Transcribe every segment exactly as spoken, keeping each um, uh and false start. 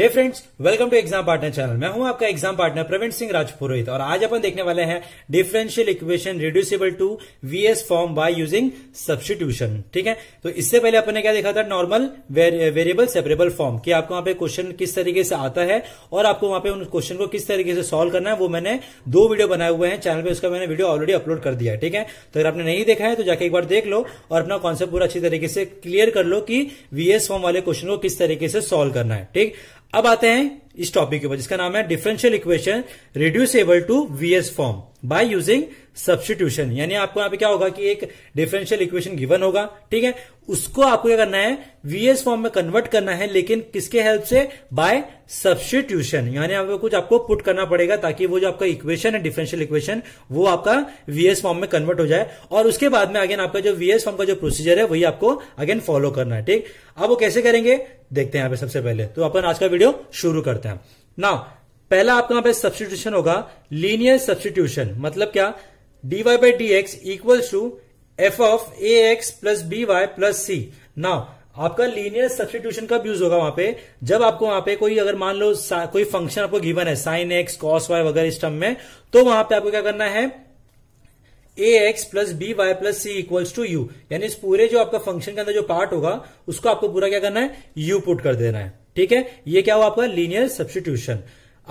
Hey friends, welcome to exam partner channel. मैं हूं आपका एग्जाम पार्टनर प्रवीण सिंह राजपुरोहित और आज अपन देखने वाले हैं differential equation reducible to VS form by using substitution. ठीक है, तो इससे पहले अपन ने क्या देखा था? नॉर्मल वेरिएबल सेपरेबल फॉर्म कि आपको वहां पे क्वेश्चन किस तरीके से आता है और आपको वहां पे उन क्वेश्चन को किस तरीके से सॉल्व करना है, वो मैंने दो वीडियो बनाए हुए हैं चैनल पर, उसका मैंने वीडियो ऑलरेडी अपलोड कर दिया है। ठीक है, तो अगर आपने नहीं देखा है तो जाके एक बार देख लो और अपना कॉन्सेप्ट पूरा अच्छी तरीके से क्लियर कर लो कि वीएस फॉर्म वाले क्वेश्चन को किस तरीके से सॉल्व करना है। ठीक, अब आते हैं इस टॉपिक के ऊपर जिसका नाम है differential equation reducible to VS form by using substitution. यानी आपको यहां पे क्या होगा कि एक डिफरेंशियल इक्वेशन गिवन होगा, ठीक है, उसको आपको क्या करना है? वीएस फॉर्म में कन्वर्ट करना है, लेकिन किसके हेल्प से? By substitution. यानी आपको कुछ आपको पुट करना पड़ेगा ताकि वो जो आपका इक्वेशन है डिफरेंशियल इक्वेशन वो आपका वीएस फॉर्म में कन्वर्ट हो जाए और उसके बाद में अगेन आपका जो वीएस फॉर्म का जो प्रोसीजर है वही आपको अगेन फॉलो करना है। ठीक, अब वो कैसे करेंगे देखते हैं। यहां पर सबसे पहले तो अपन आज का वीडियो शुरू करते हैं। नाउ पहला आपका यहां पे सब्स्टिट्यूशन होगा लीनियर सब्स्टिट्यूशन। मतलब क्या? dy by d x equals to f of a x plus b y plus c. Now आपका लीनियर सब्स्टिट्यूशन कब यूज होगा? वहां पे जब आपको वहां पे कोई अगर मान लो कोई फंक्शन आपको गिवन है साइन एक्स कॉस वाई वगैरह इस टर्म में, तो वहां पे आपको क्या करना है? A x plus b y plus c equals to u. यानी इस पूरे जो आपका फंक्शन के अंदर जो पार्ट होगा उसको आपको पूरा क्या करना है? यू पुट कर देना है। ठीक है, ये क्या हुआ आपका लीनियर सब्स्टिट्यूशन।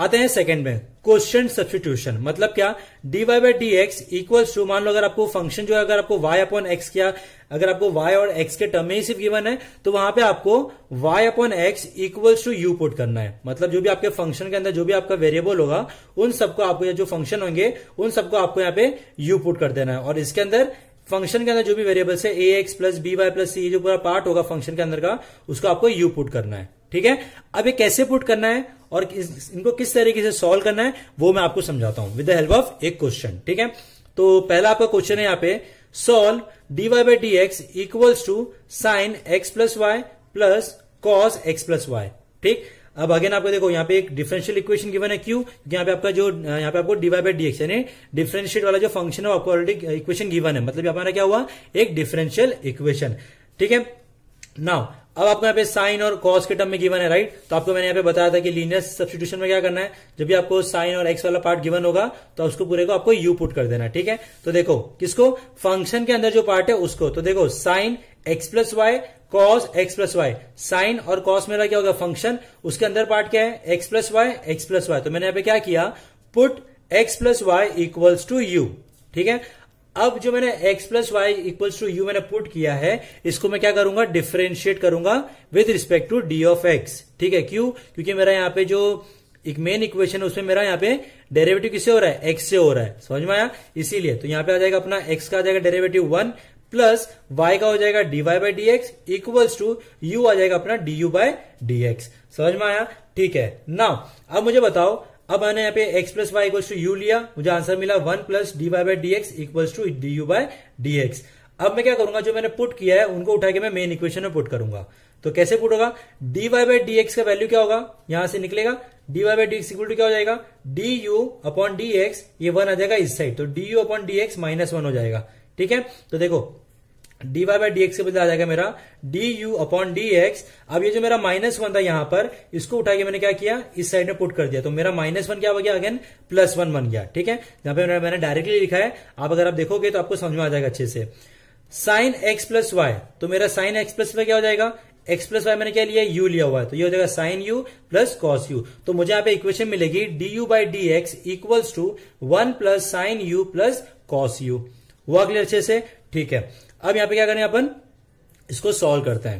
आते हैं सेकंड में क्वोशिएंट सब्स्टिट्यूशन। मतलब क्या? dy by d x equals to, मान लो अगर आपको फंक्शन जो है अगर आपको y अपॉन एक्स किया, अगर आपको y और x के टर्म में ही सिर्फ गिवन है तो वहां पे आपको y upon x equals to u put करना है। मतलब जो भी आपके फंक्शन के अंदर जो भी आपका वेरिएबल होगा उन सबको आपको, जो फंक्शन होंगे उन सबको आपको यहाँ पे यू पुट कर देना है और इसके अंदर फंक्शन के अंदर जो भी वेरिएबल्स है a x plus b y plus c जो पूरा पार्ट होगा फंक्शन के अंदर का उसको आपको यू पुट करना है। ठीक है, अब ये कैसे पुट करना है और किस, इनको किस तरीके से सॉल्व करना है वो मैं आपको समझाता हूं विद द हेल्प ऑफ एक क्वेश्चन। ठीक है, तो पहला आपका क्वेश्चन है यहाँ पे solve d y by d x equals to sine x plus y plus cos x plus y. ठीक, अब अगेन आपको देखो यहाँ पे एक डिफरेंशियल इक्वेशन गिवन है, क्यों? क्योंकि यहाँ पे आपका जो यहाँ पे आपको d y by d x यानी डिफरेंशिएट वाला जो फंक्शन है आपको ऑलरेडी इक्वेशन गिवन है। मतलब हमारा क्या हुआ? एक डिफरेंशियल इक्वेशन। ठीक है, नाउ अब आपको यहाँ पे साइन और कॉस के टर्म में गिवन है, राइट? तो आपको मैंने यहाँ पे बताया था कि लीनियर सब्स्टिट्यूशन में क्या करना है, जब भी आपको साइन और एक्स वाला पार्ट गिवन होगा तो उसको पूरे को आपको यू पुट कर देना है। ठीक है, तो देखो किसको? फंक्शन के अंदर जो पार्ट है उसको। तो देखो sine x plus y cos x plus y, sine और कॉस मेरा क्या होगा? फंक्शन, उसके अंदर पार्ट क्या है? X plus y x plus y. तो मैंने यहाँ पे क्या किया? Put x plus y equals to u. ठीक है, अब जो मैंने x plus y equals to u मैंने पुट किया है इसको मैं क्या करूंगा? डिफरेंशिएट करूंगा with respect to d of x. ठीक है, क्यों? क्योंकि मेरा यहाँ पे जो एक मेन इक्वेशन है उसमें मेरा यहाँ पे डेरिवेटिव किससे हो रहा है? x से हो रहा है। समझ में आया? इसीलिए तो यहाँ पे आ जाएगा अपना x का आ जाएगा डेरिवेटिव वन प्लस y का हो जाएगा d y by d x equals to u आ जाएगा अपना d u by d x. समझ में आया? ठीक है ना। अब मुझे बताओ, अब मैंने यहाँ पे x plus y equals to u लिया, मुझे आंसर मिला one plus d y by d x equals to d u by d x. अब मैं क्या करूंगा? जो मैंने पुट किया है उनको उठा के मैं मेन इक्वेशन में पुट करूंगा। तो कैसे पुट होगा? D y by d x का वैल्यू क्या होगा? यहां से निकलेगा d y by d x equal to क्या हो जाएगा? D u upon d x, ये वन आ जाएगा इस साइड, तो d u upon d x minus one हो जाएगा। ठीक है, तो देखो d y by d x के बदले आ जाएगा मेरा d u upon d x. अब ये जो मेरा माइनस वन था यहाँ पर, इसको उठा के मैंने क्या किया? इस साइड में पुट कर दिया, तो मेरा माइनस वन क्या हो गया? अगेन प्लस वन बन गया। ठीक है, जहां पे मैंने डायरेक्टली लिखा है, आप अगर आप देखोगे तो आपको समझ में आ जाएगा अच्छे से। साइन एक्स प्लस वाई, तो मेरा साइन एक्स प्लस वाई क्या हो जाएगा? एक्स प्लस वाई मैंने क्या लिया? यू लिया हुआ है, तो ये हो जाएगा sine u plus cos u. तो मुझे यहाँ पे इक्वेशन मिलेगी d u by d x equals to one plus sine u plus cos u. हुआ क्लियर अच्छे से? ठीक है, अब यहाँ पे क्या करेंगे अपन? इसको सॉल्व करते हैं।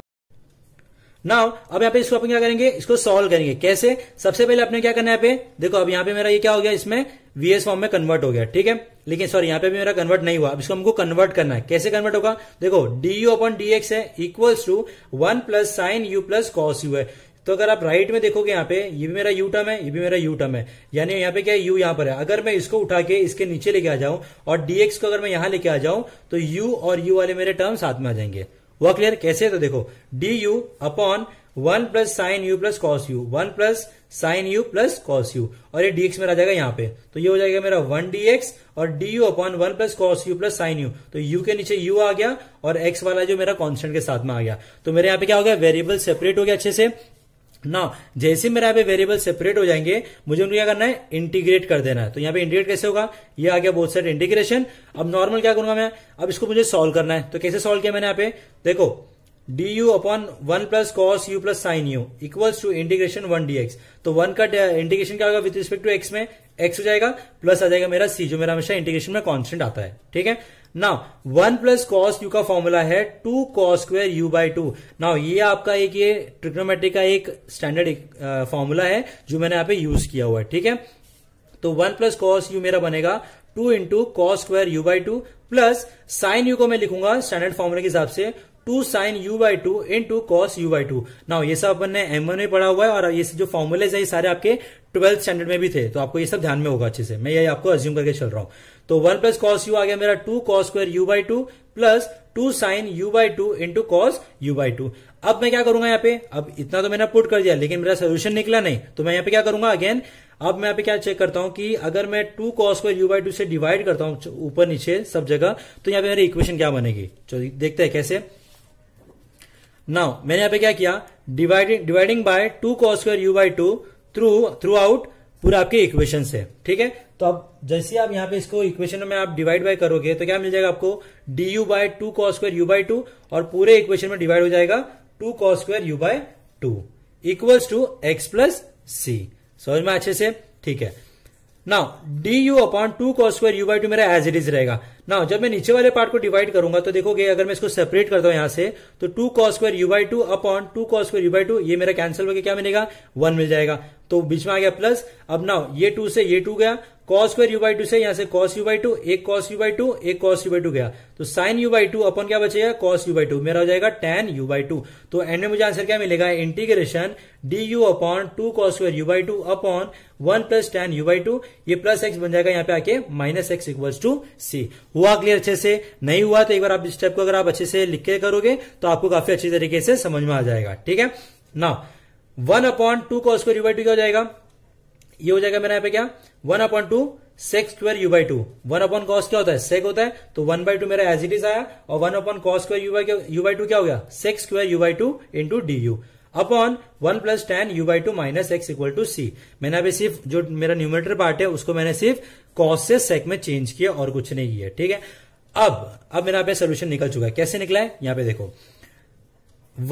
नाउ अब यहाँ पे इसको अपन क्या करेंगे? इसको सॉल्व करेंगे कैसे? सबसे पहले आपने क्या करना है यहाँ पे? देखो अब यहाँ पे मेरा ये क्या हो गया? इसमें वीएस फॉर्म में कन्वर्ट हो गया। ठीक है, लेकिन सॉरी यहाँ पे भी मेरा कन्वर्ट नहीं हुआ। अब इसको हमको कन्वर्ट करना है, कैसे कन्वर्ट होगा? देखो d u upon d x है equals to one plus sine u plus cos u है। तो अगर आप राइट में देखोगे यहाँ पे ये भी मेरा यू टर्म है, ये भी मेरा यू टर्म है, यानी यहाँ पे क्या है? यू यहाँ पर है। अगर मैं इसको उठा के इसके नीचे लेके आ जाऊं और डीएक्स को अगर मैं यहां लेके आ जाऊं तो यू और यू वाले मेरे टर्म साथ में आ जाएंगे। वो क्लियर कैसे? तो देखो d u upon one plus sine u plus cos u, one plus sine u plus cos u, और ये डीएक्स मेरा आ जाएगा यहाँ पे, तो ये हो जाएगा मेरा वन डीएक्स और d u upon one plus cos u plus sine u. तो यू के नीचे यू आ गया और एक्स वाला जो मेरा कॉन्स्टेंट के साथ में आ गया, तो मेरे यहाँ पे क्या हो गया? वेरिएबल सेपरेट हो गया अच्छे से। नाउ जैसे मेरा यहाँ पे वेरिएबल सेपरेट हो जाएंगे, मुझे उनको क्या करना है, इंटीग्रेट कर देना है। तो यहाँ पे इंटीग्रेट कैसे होगा, ये आ गया बोथ साइड इंटीग्रेशन। अब नॉर्मल क्या करूंगा मैं, अब इसको मुझे सॉल्व करना है। तो कैसे सॉल्व किया मैंने यहाँ पे, देखो d u upon one plus cos u plus sine u equals to integration one d x. तो वन का इंटीग्रेशन क्या होगा विद रिस्पेक्ट टू एक्स में, एक्स हो जाएगा, प्लस आ जाएगा मेरा सी जो मेरा हमेशा इंटीग्रेशन में कॉन्स्टेंट आता है। ठीक है now one plus cos u का फॉर्मूला है two cos square u by two. Now ये आपका एक ये ट्रिग्नोमेट्री का एक स्टैंडर्ड फॉर्मूला है जो मैंने यहाँ पे यूज किया हुआ है। ठीक है तो वन प्लस कॉस यू मेरा बनेगा two into cos square u by two plus sine u को मैं लिखूंगा स्टैंडर्ड फॉर्मूले के हिसाब से two sine u by two into cos u by two. Now ये सब अपन ने एम वन में पढ़ा हुआ है और ये जो फॉर्मुलेज है ये सारे आपके ट्वेल्थ स्टैंडर्ड में भी थे, तो आपको ये सब ध्यान में होगा अच्छे से। मैं ये आपको अज्यूम करके चल रहा हूं। तो वन प्लस कॉस यू आ गया मेरा two cos square u by two plus two sine u by two into cos u by two. अब मैं क्या करूंगा यहाँ पे, अब इतना तो मैंने पुट कर दिया लेकिन मेरा सोल्यूशन निकला नहीं, तो मैं यहाँ पे क्या करूंगा अगेन, अब मैं यहाँ पे क्या चेक करता हूँ कि अगर मैं two cos square u by two से डिवाइड करता हूँ ऊपर नीचे सब जगह, तो यहाँ पे मेरी इक्वेशन क्या बनेगी, चलिए देखते हैं कैसे। नाउ मैंने यहाँ पे क्या किया, dividing dividing by two cos square u by two through throughout पूरा आपके इक्वेशन से। ठीक है तो अब जैसे आप यहाँ पे इसको इक्वेशन में आप डिवाइड बाय करोगे तो क्या मिल जाएगा आपको, d u by two cos square u by two और पूरे इक्वेशन में डिवाइड हो जाएगा two cos square u by two equals to x plus c. समझ में अच्छे से, ठीक है। Now d u upon two cos square u by two मेरा एज इट इज रहेगा। नाउ जब मैं नीचे वाले पार्ट को डिवाइड करूंगा तो देखोगे अगर मैं इसको सेपरेट करता हूं यहां से तो two cos square u by two upon two cos square u by two ये मेरा कैंसिल होकर क्या मिलेगा, वन मिल जाएगा। तो बीच में आ गया प्लस। अब नाउ ये टू से ये टू गया, cos square u by two से यहां से कॉस यू बाई टू, एक कॉस यू बाई टू एक कॉस यू बाई टू गया, तो साइन यू बाई टू अपन क्या बचेगा, कॉस यू बाई टू, मेरा हो जाएगा टेन यू बाई टू। तो एंड में मुझे आंसर क्या मिलेगा, integration d u upon two cos square u by two upon one plus tan u by two, ये प्लस एक्स बन जाएगा यहाँ पे आके minus x equals to c. हुआ क्लियर अच्छे से, नहीं हुआ तो एक बार आप इस स्टेप को अगर आप अच्छे से लिख के करोगे तो आपको काफी अच्छी तरीके से समझ में आ जाएगा। ठीक है ना, one upon two cos square u by two क्या हो जाएगा, ये हो जाएगा मेरा यहाँ पे क्या, one upon two sec square u by two, one upon cos क्या होता है सेक होता है, तो वन बाई टू मेरा एज इट इज आया और one upon cos square u by two क्या हो गया, sec square u by two into d u upon one plus tan u by two minus x equal to c. मैंने अभी सिर्फ जो मेरा न्यूमेरेटर पार्ट है उसको मैंने सिर्फ कॉस से सेक में चेंज किया और कुछ नहीं किया। ठीक है अब अब मेरा यहाँ पे सोल्यूशन निकल चुका है। कैसे निकला है यहाँ पे देखो,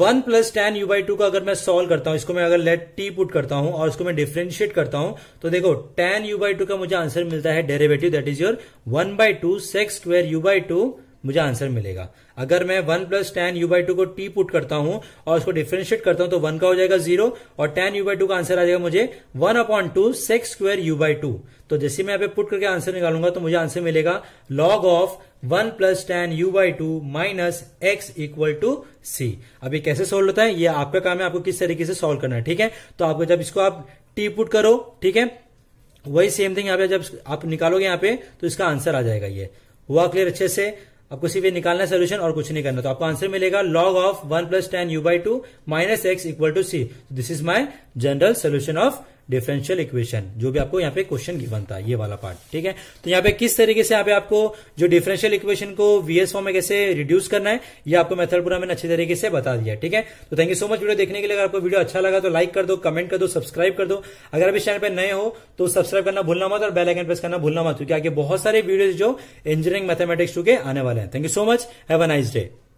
one plus tan u by two का अगर मैं सॉल्व करता हूं, इसको मैं अगर लेट टी पुट करता हूं और इसको मैं डिफ्रेंशिएट करता हूं तो देखो टेन यू बाई टू का मुझे आंसर मिलता है derivative that is your one by two sec square u by two मुझे आंसर मिलेगा। अगर मैं one plus tan u by two को टी पुट करता हूं और उसको डिफ्रेंशिएट करता हूं तो वन का हो जाएगा जीरो और टेन यू बाई टू का आंसर आ जाएगा मुझे one upon two sec square u by two. तो जैसे मैं यहाँ पे पुट करके आंसर निकालूंगा तो मुझे आंसर मिलेगा log of one plus tan u by two minus x equal to c. अब ये कैसे सोल्व होता है ये आपका काम है, आपको किस तरीके से सोल्व करना है। ठीक है तो आपको जब इसको आप टी पुट करो, ठीक है वही सेम थिंग यहाँ पे जब आप निकालोगे यहाँ पे तो इसका आंसर आ जाएगा। ये हुआ क्लियर अच्छे से, आपको सिर्फ ये निकालना है सोल्यूशन और कुछ नहीं करना। तो आपको आंसर मिलेगा log of one plus tan u by two minus x equal to c. This is my general solution of differential equation, जो भी आपको यहाँ पे क्वेश्चन गिवन था ये वाला पार्ट। ठीक है तो यहाँ पे किस तरीके से यहाँ पे आपको जो डिफरेंशियल इक्वेशन को वीएस फॉर्म में कैसे रिड्यूस करना है ये आपको मेथड पूरा मैंने अच्छे तरीके से बता दिया। ठीक है तो thank you so much video देखने के लिए। अगर आपको वीडियो अच्छा लगा तो लाइक कर दो, कमेंट कर दो, सब्सक्राइब कर दो। अगर आप इस चैनल पर नए हो तो सब्सक्राइब करना भूलना मत और बेल आइकन प्रेस करना भूलना मत, क्योंकि आगे बहुत सारे वीडियोज जो इंजीनियरिंग मैथमेटिक्स टू के आने वाले हैं। Thank you so much, have a nice day.